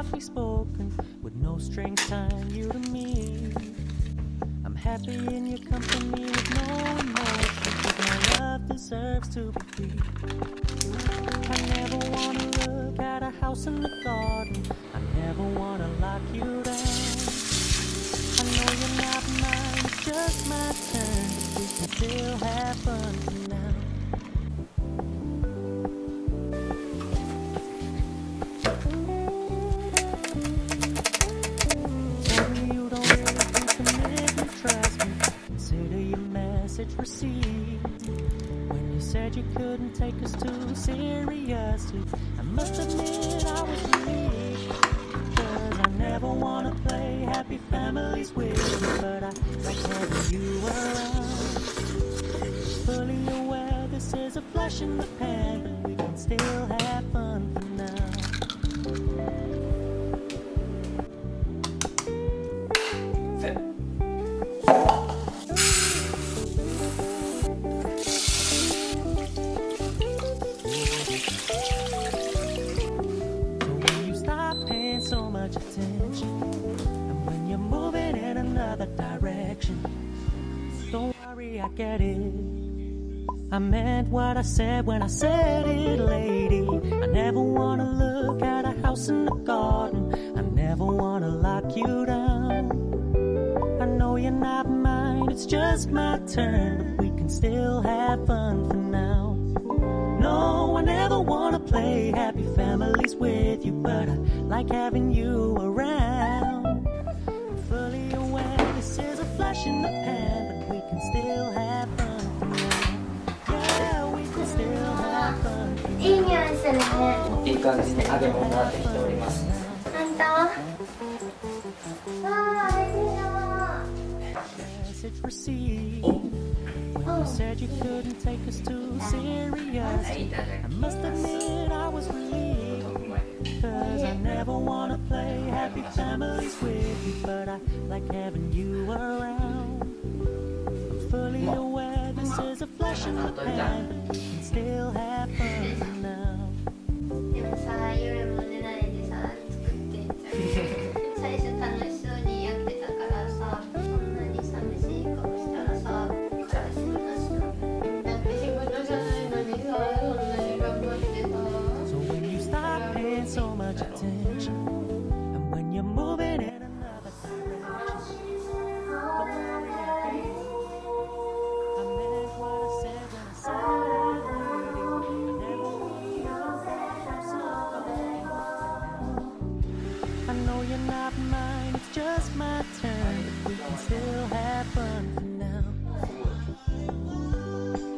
softly spoken, with no strings tying you to me. I'm happy in your company with no emotion, but my love deserves to be free. I never wanna look at a house in the garden, I never wanna lock you down. I know you're not mine, it's just my turn, we can still have fun for now. Received when you said you couldn't take us too seriously. I must admit I was relieved, cause I never wanna play happy families with you, but I like having you around. Fully aware this is a flash in the pan, but we can still have fun for now. Attention, and when you're moving in another direction, don't worry, I get it. I meant what I said when I said it, lady. I never wanna look at a house in the garden, I never wanna lock you down. I know you're not mine, it's just my turn, but we can still have fun for now. No, I never wanna play happy families with you, but I like having you around. I'm fully aware this is a flash in the pan, but we can still have fun. Yeah, we can still have fun. Message received. You said you couldn't take us too serious. I must admit I was relieved, cause I never wanna play happy families with you, but I like having you around. I'm fully aware this is a flash in the pan, but we can still have fun now. So much attention, and when you're moving in another direction, don't worry, I get it. I meant what I said when I said it, lady. I never want you to. I know you're not mine, it's just my turn, we can still have fun for now.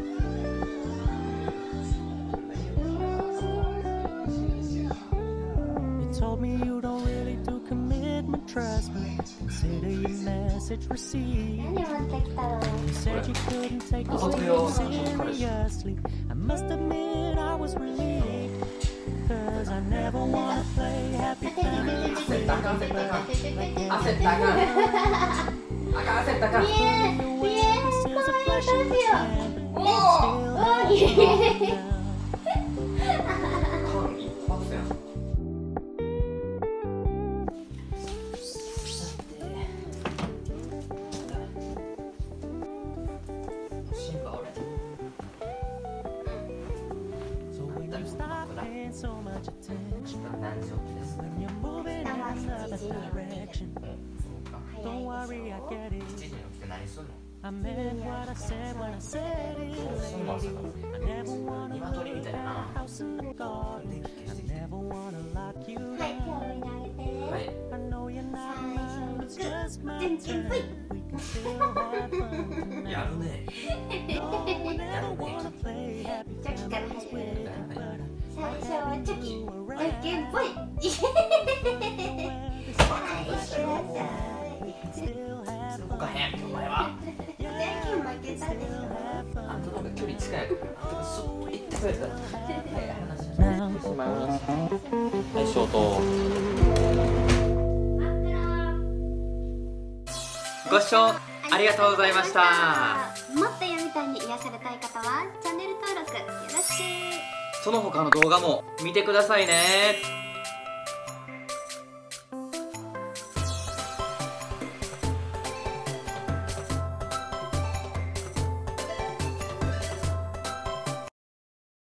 Told me you don't really do commitment, trust me. Consider your message received. You said you couldn't take us too seriously. I must admit I was relieved, cause I never wanna play happy families with you. So much attention when you're moving in another direction. Don't worry, I get it. I meant what I said when I said it, lady. I never wanna look at a house in the garden, I never wanna lock you down. I know you're not mine, it's just my turn, we can still have fun now. No, I never wanna play happy families with you, butご視聴ありがとうございました。もっと読みたいに癒されたい方はチャンネル登録よろしく。その他の動画も見てくださいね。